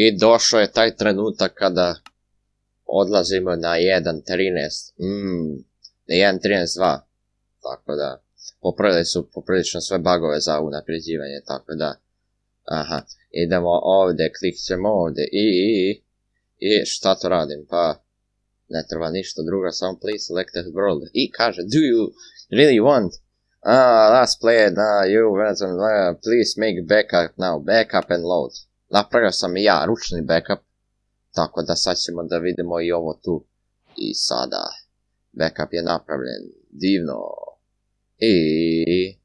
I došao je taj trenutak kada odlazimo na 1.13. Na 1.13.2. Tako da, popravili su poprilično sve bugove za unapređivanje, tako da. Aha, idemo ovdje, klikćemo ovdje i šta to radim, pa ne treba ništa druga, samo please select that world. I kaže, do you really want? Last player, you please make backup now, backup and load. Napravio sam i ja ručni backup, tako da sad ćemo da vidimo i ovo tu. I sada, backup je napravljen, divno. I...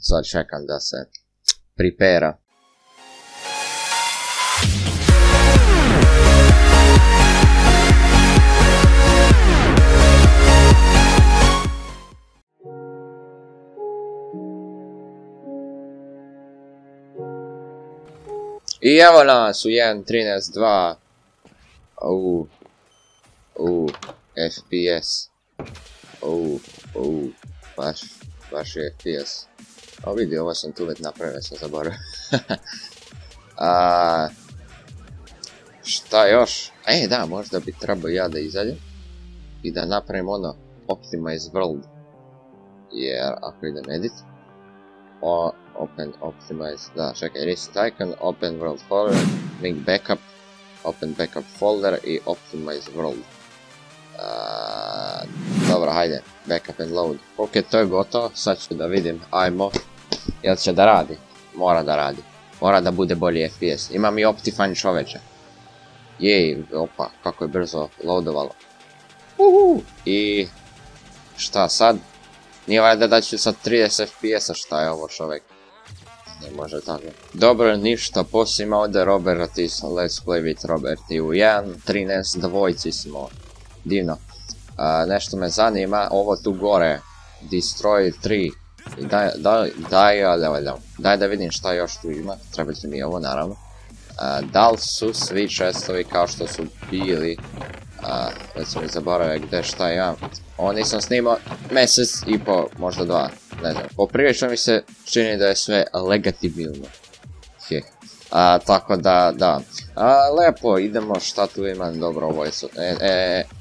sad čekam da se prepara. I evo nas u 1.13.2 FPS baš je FPS. O vidi, ovo sam tu već napravio, sam zaboravio. Šta još? Da, možda bi trebao ja da izađem i da napravim ono Optimize World. Jer ako idem edit Open Optimize, da, čekaj, Reset Icon, Open World Folder, Make Backup, Open Backup Folder i Optimize World. Dobro, hajde, Backup and Load. Ok, to je gotovo, sad ću da vidim, ajmo, jel će da radi? Mora da radi, mora da bude bolji FPS, imam i Optifine čoveče. Jej, opa, kako je brzo loadovalo. I šta sad? Nije valjda da ću sad 30 FPS-a, šta je ovo čovek? Ne može tako. Dobro, ništa, poslije ima ovdje Robert iz Let's play with Robert i u 1.13 dvojci smo. Divno. Nešto me zanima, ovo tu gore, Destroy 3. Daj da vidim šta još tu ima, treba će mi ovo naravno. Da li su svi chestovi kao što su bili? Već sam mi zaboravio gdje šta imam. Ovo nisam snimao mjesec i po, možda dva, ne znam. Poprilično mi se čini da je sve legitimno. Tako da, da. Lepo, idemo šta tu imam, dobro, ovo je su...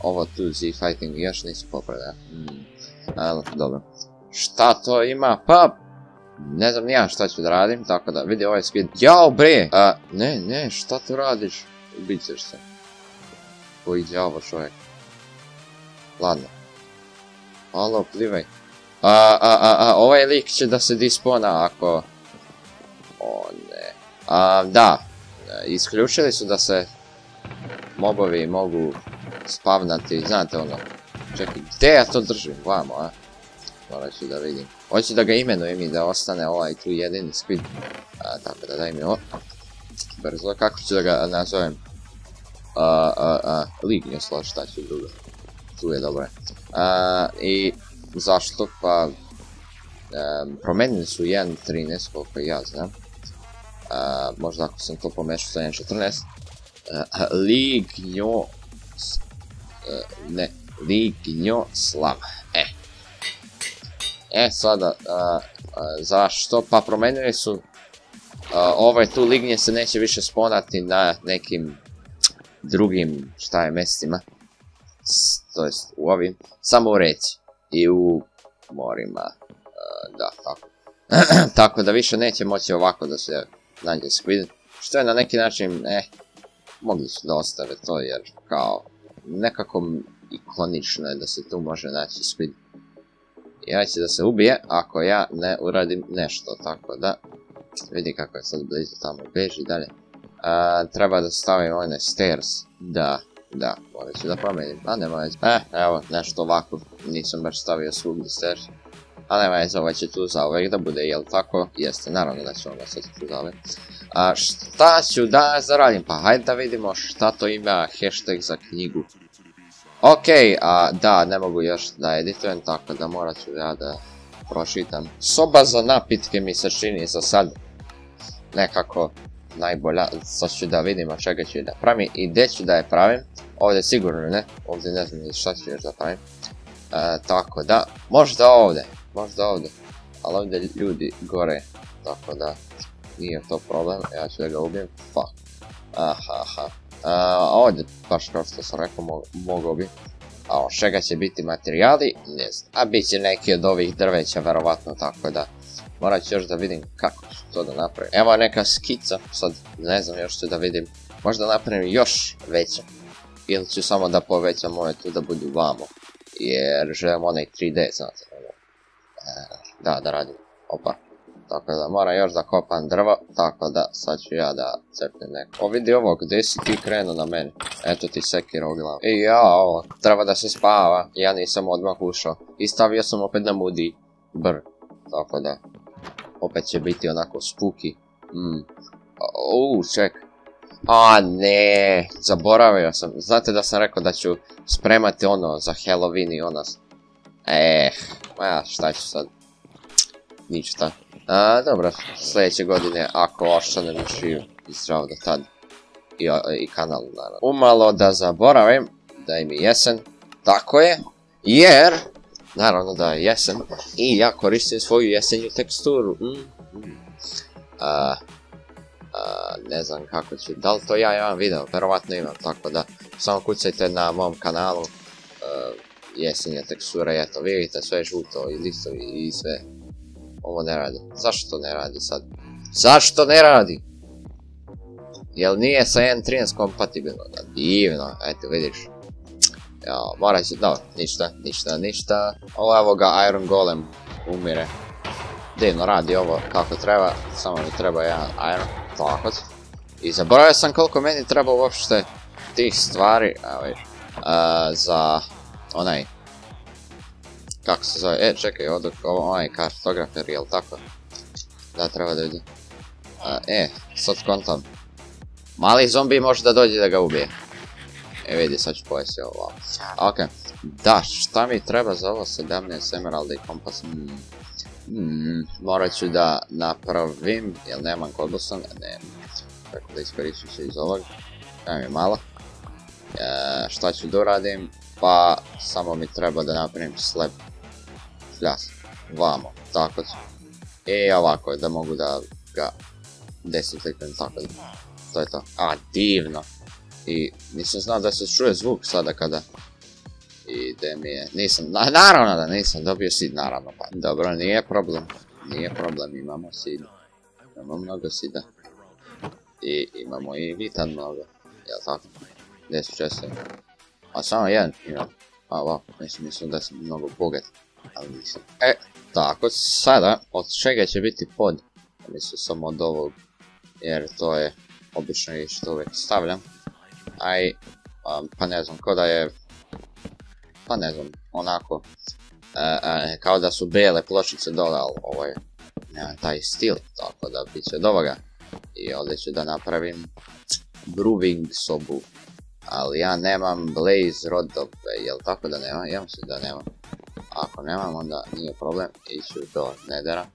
ovo tu Z-Fighting još nisu popravljali. Dobro. Šta to ima? Pa, ne znam nija šta ću da radim, tako da, vidi ovaj squid. Jao bre! Ne, šta tu radiš? Ubit ćeš se. Koji djavo čovjek. Ladno. Alo, plivaj. Ovaj lik će da se dispona ako... O ne... da, isključili su da se mobovi mogu spavnati, znate ono. Čekaj, gdje ja to držim? Vamo, morat ću da vidim. Hoću da ga imenujem i da ostane ovaj tu jedini squid. Tako da daj mi ovo. Brzo, kako ću da ga nazovem? Lignio slot, šta ću drugo. Tu je dobro. I zašto? Pa... promenili su 1.13 koliko ja znam. Možda ako sam to pomešao sa 1.14. Lignio... Ne, Lignio Slav. Sada, zašto? Pa promenili su... ovaj tu lignje se neće više sponati na nekim... drugim, šta je, mjestima. To jest u ovim. Samo u reci. I u morima. Da, tako. Tako da više neće moći ovako da se... nađe squid, što je na neki način, mogli su da ostave to jer kao, nekako ikonično je da se tu može naći squid. Ja će da se ubije ako ja ne uradim nešto, tako da, vidi kako je sad blizu tamo, beži dalje. Treba da stavim one stairs, da, morat ću da promenim, nema veze, evo, nešto ovako, nisam baš stavio svugdje stairs. A nema veze, ovaj će tu zauvek da bude, jel tako? Jeste, naravno da ću onda sad tu zauvek. Šta ću danas da radim? Pa hajde da vidimo šta to ima hashtag za knjigu. Okej, da, ne mogu još da editujem, tako da morat ću ja da pročitam. Soba za napitke mi se čini za sad nekako najbolja. Sad ću da vidim od čega ću da pravim i gdje ću da je pravim. Ovdje sigurno ne, ovdje ne znam šta ću još da pravim. Tako da, možda ovdje. Ali ovdje ljudi gore, tako da nije to problem, ja ću da ga ubijem, fuck. Aha, ovdje, baš kao što sam rekao, mogao bi. A od čega će biti materijali, ne znam, a bit će neki od ovih drveća, verovatno, tako da morat ću još da vidim kako ću to da napravim. Evo neka skica, sad ne znam još ću da vidim, možda napravim još veće, ili ću samo da povećam ove tu da budu vamo, jer želim onaj 3D, znate, da radim, opa. Tako da moram još da kopam drvo, tako da sad ću ja da crpnem neko. O vidi ovo, gdje si ti krenuo na meni? Eto ti sekira u glavu. I jao, treba da se spava, ja nisam odmah ušao. I stavio sam opet na mudi br. Tako da, opet će biti onako spooky. Ček. A ne, zaboravio sam. Znate da sam rekao da ću spremati ono za Halloween i ono. Šta ću sad? Ništa. Dobro, sljedeće godine ako ostanem živ i zdrav do tad i kanal naravno. Umalo da zaboravim da je mi jesen, tako je, jer naravno da je jesen i ja koristim svoju jesenju teksturu. Ne znam kako ću, da li to ja imam video, verovatno imam, tako da samo kucajte na mom kanalu jesenja tekstura i eto vidite sve žuto i listovi i sve. Ovo ne radi. Zašto ne radi sad? Zašto ne radi? Jel nije sa N13 kompatibilno? Divno, eto vidiš. Jao, morat ću, dobro, ništa. Ovo evo ga, Iron Golem umire. Divno, radi ovo kako treba, samo mi treba jedan Iron, tako. I zaboravio sam koliko meni treba uopšte tih stvari, evo vidiš, za onaj... Kako se zove, čekaj, onaj kartografer, jel tako? Da, treba da vidim. Sad kontam. Mali zombi može da dođe da ga ubije. Vidi, sad ću pojesti ovo. Ok, da, šta mi treba za ovo 17 emeralda i kompas? Morat ću da napravim, jel nemam kodbostan, nemam. Tako da iskoristim se iz ovog. Nemam je malo. Šta ću da uradim? Pa, samo mi treba da napravim slab. Šljas, vamo, tako ću. I ovako, da mogu da ga desetlikujem, tako da. To je to. A, divno. I nisam znao da se čuje zvuk sada kada ide mi je. Nisam, naravno da nisam dobio seed, naravno pa. Dobro, nije problem. Nije problem, imamo seed. Imamo mnogo seeda. I imamo i vitan mnogo. Jel' tako? 10 čestima. A samo jedan imam. A wow, mislim da sam mnogo bogat. Ali nisam. Tako, sada, od čega će biti pod? Mislim samo od ovog. Jer to je obično i što uvijek stavljam. Pa ne znam, kao da je... Pa ne znam, onako... Kao da su bele pločice dole, ali ovo je... Nemam taj stil, tako da bit će od ovoga. I ovdje ću da napravim... brewing sobu. Ali ja nemam blaze rodove, jel tako da nemam? Ja mislim da nemam. Ako nemam, onda nije problem, iću do nedera.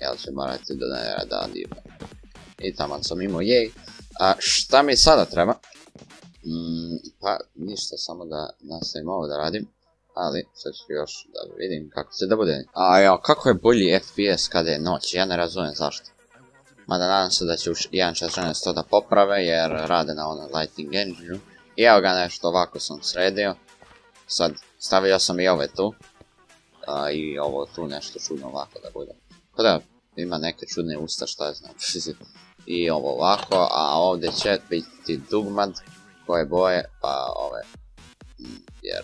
Jel će morati do nedera da divno. I taman sam imao jej. A šta mi sada treba? Pa ništa, samo da nastavim ovo da radim. Ali sad ću još da vidim kako će da bude. Kako je bolji FPS kada je noć, ja ne razumijem zašto. Mada nadam se da će u 1.14 to da poprave jer rade na onom lighting engine-u. I evo ga, nešto ovako sam sredio. Sad stavio sam i ove tu. I ovo tu nešto čudno ovako da bude. Tako da ima neke čudne usta, šta je znam. I ovo ovako, a ovdje će biti dugmad koje boje, pa ove. Jer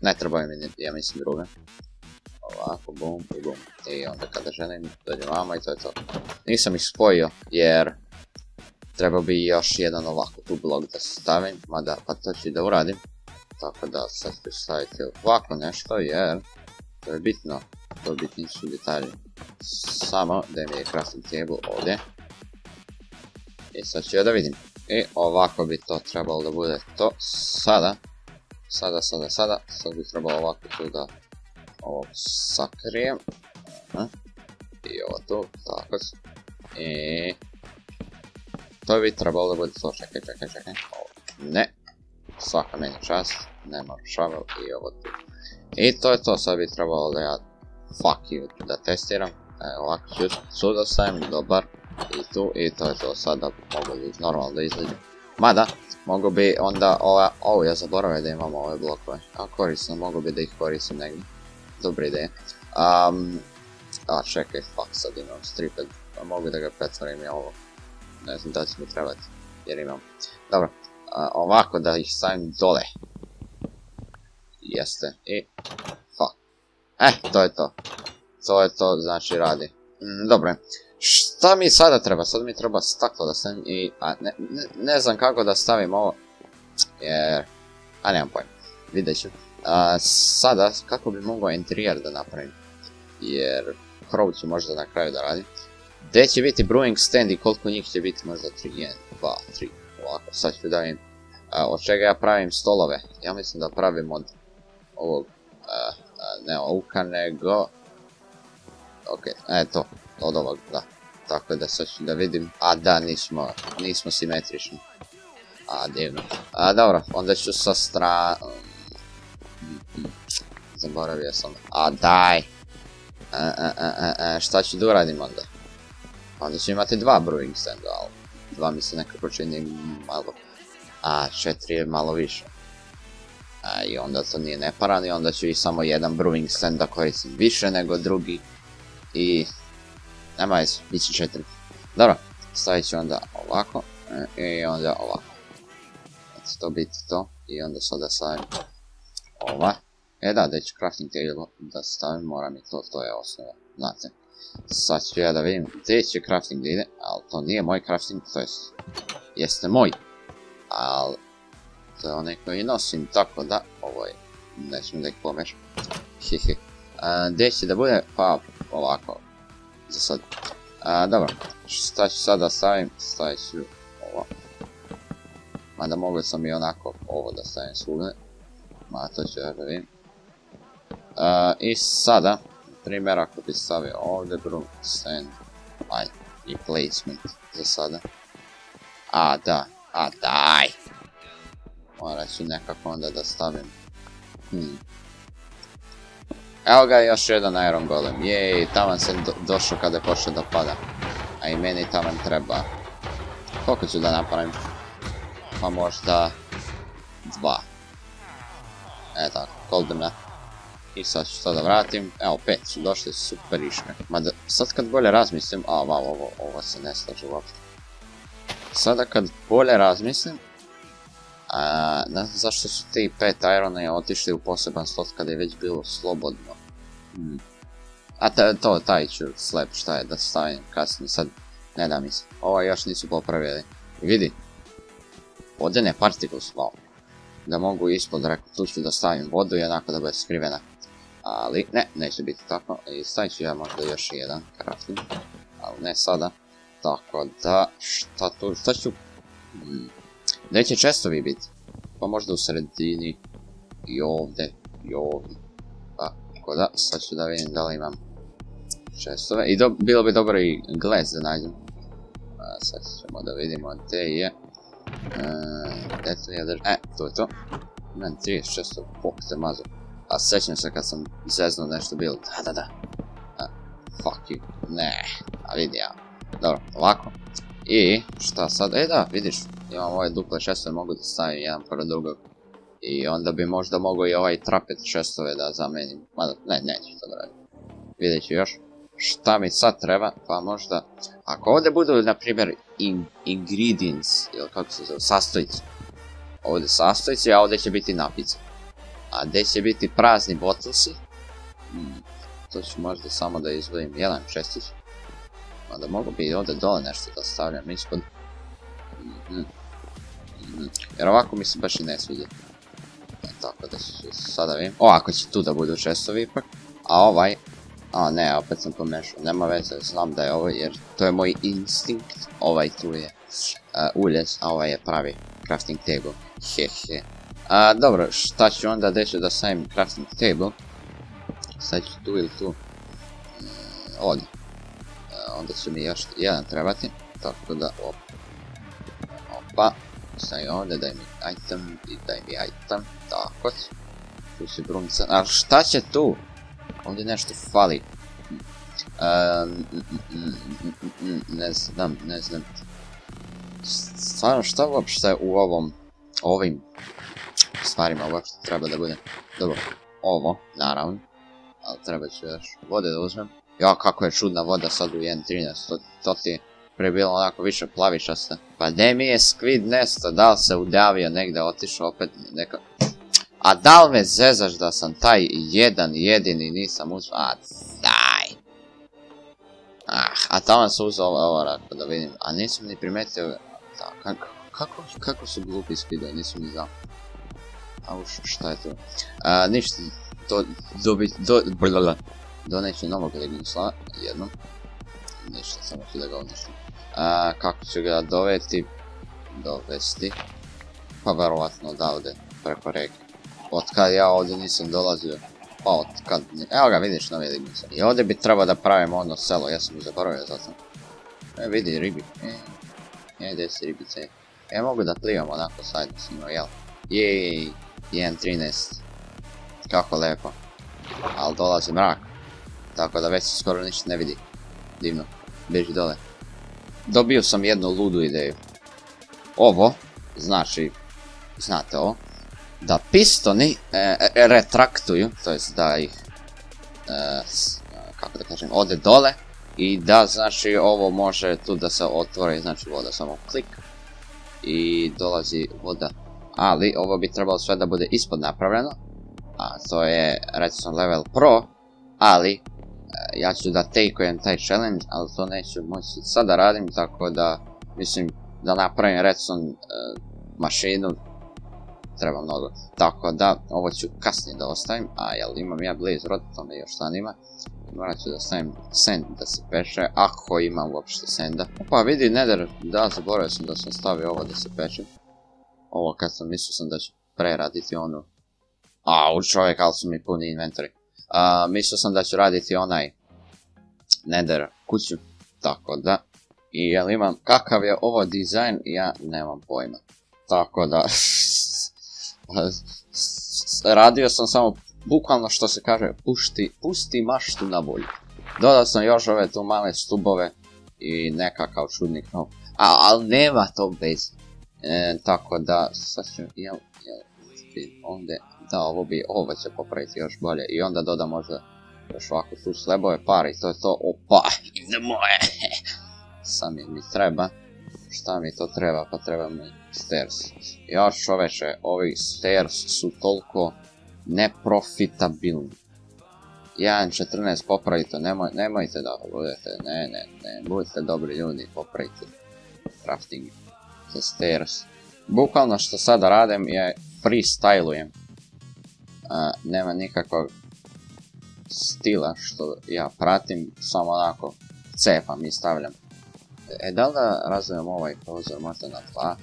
ne trebaju mi, ja mislim druge. Ovako, bum i bum. I onda kada želim dođe vama i to je to. Nisam ih spojio jer trebao bi još jedan ovako tu blok da stavim, mada pa to ću da uradim. Tako da sad ću staviti ovako nešto jer to je bitno, to bitni su detalji. Samo da mi je crafting table ovdje. I sad ću ja da vidim. I ovako bi to trebalo da bude to sada. Sad bi trebalo ovako tu da... Ovo sakrijem. I ovo tu, tako. I... To bi trebalo da bude to, čekaj. Ne. Svaka meni čast. Nema šavel i ovo tu. I to je to, sad bi trebalo da ja... Fuck you, da testiram. Ovako ću, suda stavim, dobar. i tu, i to je to. Sada mogu bi normalno da izgledam. Mada, mogu bi onda ova... O, ja zaboravim da imamo ove blokove. A korisno, mogu bi da ih koristim negdje. Dobra ideja. A čekaj, fuck, sad imam striped. Mogu da ga pretvorim i ovo. Ne znam da će mi trebati, jer imam. Dobro, ovako da ih stavim dole. Jeste, i... fuck. To je to. To je to, znači radi. Dobro, šta mi sada treba? Sad mi treba staklo da stavim i... ne znam kako da stavim ovo. Jer... a nemam pojma. Vidjet ću. Sada, kako bi mogao interijer da napravim? Jer... krov ću možda na kraju da radim. Gdje će biti brewing stand i koliko njih će biti? Možda 3, 1, 2, 3. Ovako, sad ću davim. Od čega ja pravim stolove? Ja mislim da pravim od ovog... ne ovuka, nego... ok, eto, od ovog, da. Tako da sad ću da vidim. A da, nismo simetrični. A, divno. Dobro, onda ću sa strane... zaboravio sam. A, daj! Šta ću da uradim onda? Onda ću imati 2 brewing standa, ali 2 mi se nekako čini malo, a 4 je malo više. I onda to nije neparan i onda ću i samo jedan brewing stand da koristim više nego drugi. I... nema jesu, bit će 4. Dobro, stavit ću onda ovako i onda ovako. Znači to biti to i onda sada stavim ova. Da, da ću crafting table da stavim, moram i to, to je osnova, znate. Sad ću ja da vidim gdje će crafting da ide, ali to nije moj crafting, to jeste moj. Ali, to je onaj koji nosim, tako da, ovo je, ne smijem da ih pomešam. Hihi. Gdje će da bude? Pa, ovako, za sad. Dobro, šta ću sad da stavim? Stavit ću ovo. Mada mogu sam i onako ovo da stavim svugdje. Ma, to ću ja da vidim. I sada... primjer, ako bi stavio ovdje brewing stand, aj, i placement za sada. A daj! Morat ću nekako onda da stavim. Evo ga, još jedan iron golem, jej, taman sam došao kada je počeo da pada. A i meni taman treba. Koliko ću da napravim? Pa možda... 2. E tako, koldena. I sad ću to da vratim, evo 5 su došli, super išme. Mada sad kad bolje razmislim, a wow, ovo se ne slaže uopšte. Sada kad bolje razmislim, ne znam zašto su ti 5 irona otišli u poseban slot kada je već bilo slobodno. A to, taj ću slab, šta je, da stavim kasnije, sad ne da mislim. Ovo još nisu popravili, vidi. Vodene particles, wow. Da mogu ispod reku, tu ću da stavim vodu i onako da bude skrivena. Ali, neće biti tako, i stavit ću ja možda još jedan crafting, ali ne sada. Tako da, šta tu, šta ću... gdje će chestovi biti? Pa možda u sredini, i ovdje, i ovdje. Tako da, sad ću da vidim da li imam chestove, i bilo bi dobro i glass da nađem. Sad ćemo da vidimo gdje je. To je to. Imam 36, fuck se mazo. A sjećam se kad sam zeznao nešto bilo, da. Fuck you, ne, a vidi ja. Dobro, ovako. I šta sad, da, vidiš, imam ove duple chestove, mogu da stavim jedan pored drugog. I onda bi možda mogao i ovaj trapet chestove da zamenim. Mada, neću to da radim. Vidjet ću još. Šta mi sad treba, pa možda... ako ovdje budu, na primjer, ingredients, ili kako se zove, sastojci. Ovdje sastojci, a ovdje će biti napice. A gdje će biti prazni botlesi? To ću možda samo da izvojim jedan čestić. Onda mogu bi ovdje dole nešto da stavljam ispod. Jer ovako mi se baš i ne sviđa. Tako da sada vidim. Ovako će tu da budu čestovi ipak. A ovaj... a ne, opet sam pomešao, nema veze, znam da je ovo, jer to je moj instinkt, ovaj tu je uljez, a ovaj je pravi crafting table, dobro, šta ću onda deći da stavim crafting table, sad ću tu ili tu, ovdje, onda su mi još jedan trebati, tako da, opa, stavim ovdje, daj mi item, i daj mi item, tako, tu si brumca, a šta će tu? Ovdje nešto fali. Ne znam. Stvarno, šta uopšte u ovim stvarima uopšte treba da bude? Dobro, ovo, naravno. Ali treba ću još vode da uzmem. Jo, kako je čudna voda sad u 1.13. To ti je prebilo onako više plavičasta. Pa gdje mi je Squid Nesta? Da li se udavio negdje, otišao opet neka... A da li me zezaš da sam taj jedan jedini nisam uzao? A daj! A tamo sam uzao ovo rako da vidim. A nisam ni primetio... Kako su glupi Squid-e? Nisam ni znao. A uš, šta je to? Ništa. Doneću novog Legnuslava, jednom. Ništa, samo ću da ga odnišim. Kako ću ga dovesti? Pa verovatno odavde, preko reke. Otkad ja ovdje nisam dolazio. Pa otkad... Evo ga, vidiš novi Legnuslav. I ovdje bi trebao da pravim ono selo, ja sam mu zaboravio zato. E, vidi ribi. Gdje si ribice? E, mogu da plivam onako sajdno s njima, jel? Jej, 1.13. Kako lijepo. Ali dolazi mrak. Tako da već skoro ništa ne vidi. Divno. Beži dole. Dobio sam jednu ludu ideju. Ovo, znači, znate ovo, da pistoni retraktuju, to jest da ih, kako da kažem, ode dole i da, znači, ovo može tu da se otvori, znači voda, samo klik i dolazi voda. Ali ovo bi trebalo sve da bude ispod napravljeno, a to je, recimo, level pro, ali ja ću da takeujem taj challenge, ali to neću moći sad da radim, tako da mislim da napravim recimo mašinu treba mnogo, tako da ovo ću kasnije da ostavim, a jel imam ja Blaze Rod, to me još zanima, morat ću da stavim send da se peče, ako imam uopšte senda. Pa vidi nether, da zaboravio sam da sam stavio ovo da se peče, ovo kad sam mislio sam da ću preraditi ono, au čovjek, ali su mi puni inventori. Mislio sam da ću raditi onaj nether kuću, tako da, i jel imam, kakav je ovo dizajn, ja nemam pojma, tako da, radio sam samo, bukvalno što se kaže, pusti maštu na volju. Dodao sam još ove tu male stubove i nekakav čudni knop, ali nema to bez, tako da, sad ću, ovdje, da, ovo će popraviti još bolje i onda dodam možda još ovako tu slebove par i to je to. Opa, idemo je, sam mi treba, šta mi to treba, pa treba mi stairs. Još čoveče, ovi stairs su toliko neprofitabilni. 1.14 popravite, nemojte da budete, ne, budite dobri ljudi, popravite crafting za stairs. Bukvalno što sada radim je freestylujem. Nema nikakvog stila što ja pratim, samo onako cepam i stavljam. E, da li da razvijem ovaj prozor možda na dva?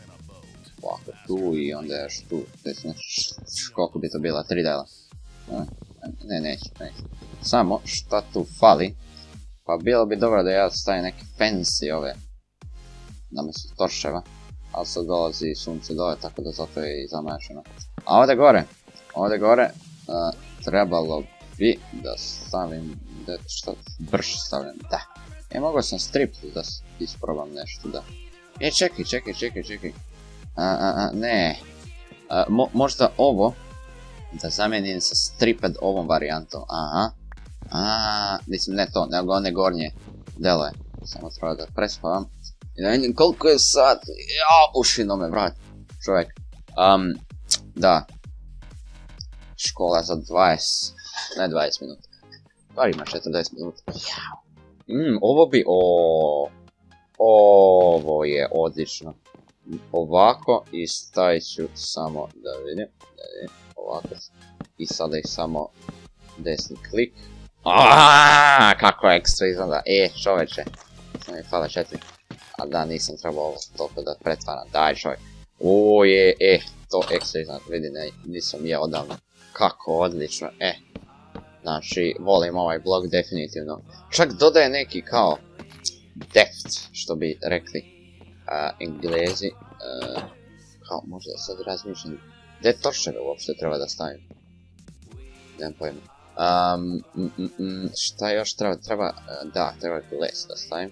Ovako tu i onda još tu, koliko bi to bila, 3 dela. Neću. Samo šta tu fali, pa bilo bi dobro da ja stavim neke fancy ove, namjesto torševa, ali sad dolazi sunce dole, tako da zato je i zamašeno. A ovdje gore, trebalo bi da stavim, što brš stavljam, da. E, mogao sam strip da isprobam nešto, da. E, čekaj. Ne. Možda ovo, da zamijenim sa striped ovom varijantom, aha. Mislim, ne to, nego one gornje delove. Samo treba da prespavam. I da vidim koliko je sad, jao, ušino me vrat, čovjek. Da. Škola za 20, ne 20 minuta, bar ima 40 minuta. Ovo bi, ovo je odlično. Ovako i stavit ću samo, da vidim, ovako. I sada ih samo desni klik. Aaaa, kako ekstra izgleda, čoveče, sam mi fala 4. A da, nisam trebao ovo toliko da pretvaram, daj čovjek. Oje, to ekstra izgleda, vidi, nisam je odavno. Kako odlično, znači, volim ovaj blog definitivno. Čak dodaje neki kao depth, što bi rekli Englezi. Kao, možda sad razmišljam, gdje toršere uopšte treba da stavim? Nemam pojma. Šta još treba? Treba les da stavim.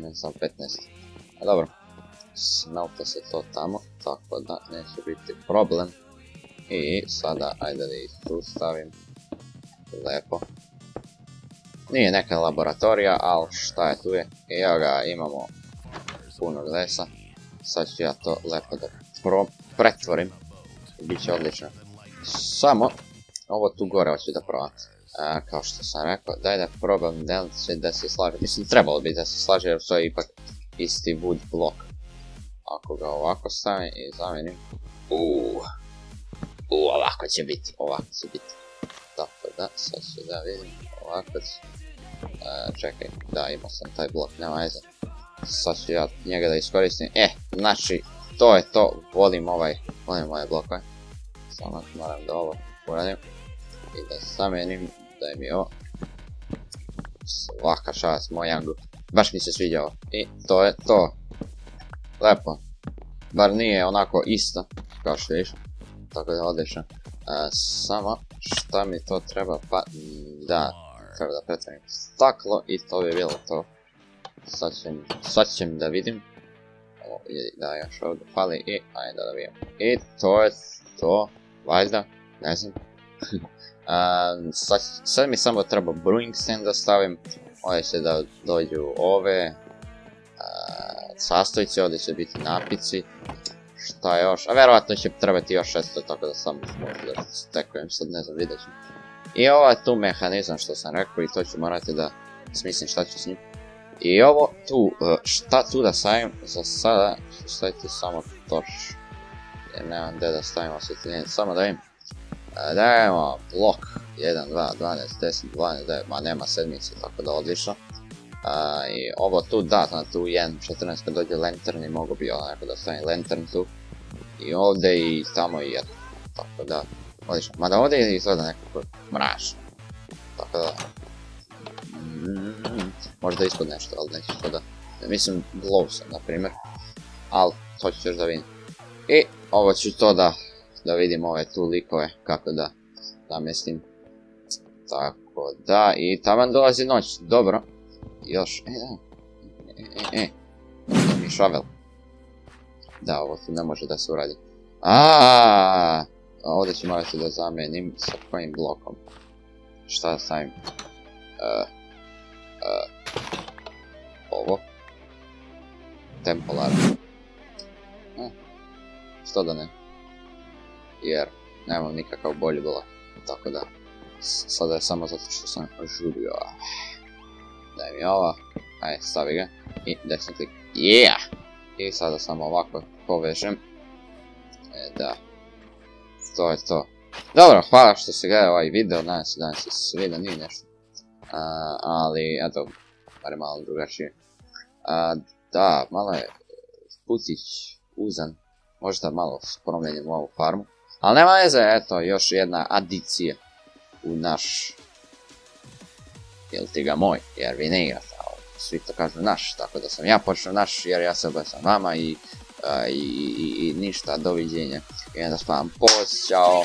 Ne znam, 15. A dobro. Smelta se to tamo, tako da neće biti problem. I sada, ajde da ih tu stavim. Lepo. Nije neka laboratorija, ali šta je tu je. I evo ga, imamo puno lesa. Sad ću ja to lepo da pretvorim. Biće odlično. Samo ovo tu gore hoću da probati. Kao što sam rekao, daj da probam da se slaže. Mislim, trebalo bi da se slaže jer to je ipak isti wood blok. Ako ga ovako stavim i zamenim. Ovako će biti, ovako će biti. Tako da, sad ću da vidim, ovako ću. Čekaj, da imao sam taj blok, nema veze. Sad ću ja njega da iskoristim. Znači, to je to, volim moje blokove. Samo moram da ovo uradim. I da zamenim, daj mi ovo. Svaka čast, moj Jangu. Baš mi se sviđa ovo. I to je to. Lepo. Bar nije onako isto, kao što vidiš. Tako da odlično. Samo šta mi to treba, pa da, treba da pretvorim staklo i to bi bilo to. Sad ćem da vidim. Ovo da još ovdje fali i ajde da vidim. I to je to, valjda, ne znam. Sad mi samo treba brewing stand da stavim. Ovdje će da dođu ove sastojci, ovdje će biti napici. Šta još? A verovatno će trebati još 600, tako da sam možda stekujem, sad ne znam, vidjet ću. I ovo je tu mehanizam što sam rekao i to ću morati da smislim šta ću s njim. I ovo tu, šta tu da stavim, za sada ću staviti samo torš. Jer nemam gdje da stavim osvjetljenje, samo da vidim. Dajemo blok, 1, 2, 12, 10, 12, 9, ma nema sedmice, tako da odlično. I ovo tu, da, znam tu 1.14 kad dođe lantern i mogu bi onako da stavim lantern tu. I ovdje i tamo i jedno. Tako da, odlično. Mada ovdje izgleda nekako mračno. Tako da... možda ispod nešto, ali neću što da... Mislim, glow sam, na primjer. Ali, to ću još da vidim. I ovo ću to da vidim ove tu likove, kako da namestim. Tako da, i taman dolazi noć, dobro. Još, mi šavel. Da, ovo tu ne može da se uradi. Ovdje ću morati da zamenim sa kojim blokom. Šta da stavim? Ovo. Tempolarno. Što da ne? Jer nemam nikakav bolji blok. Tako da, sada je samo zato što sam žurio. Daj mi ova, ajde stavi ga i desni klik, i sada samo ovako povežem, da, to je to. Dobro, hvala što ste gledali ovaj video, nadam se da vam se sviđa, nije nešto, ali eto, bar je malo drugačije. Da, malo je putić uzan, možda malo promijenim ovu farmu, ali nema veze, eto, još jedna adicija u naš... Jel ti ga moj, jer vi ne igrate, ali svi to kažu naš, tako da sam ja počnu naš, jer ja se obećam vama i ništa, doviđenja. I onda spavam post, čao!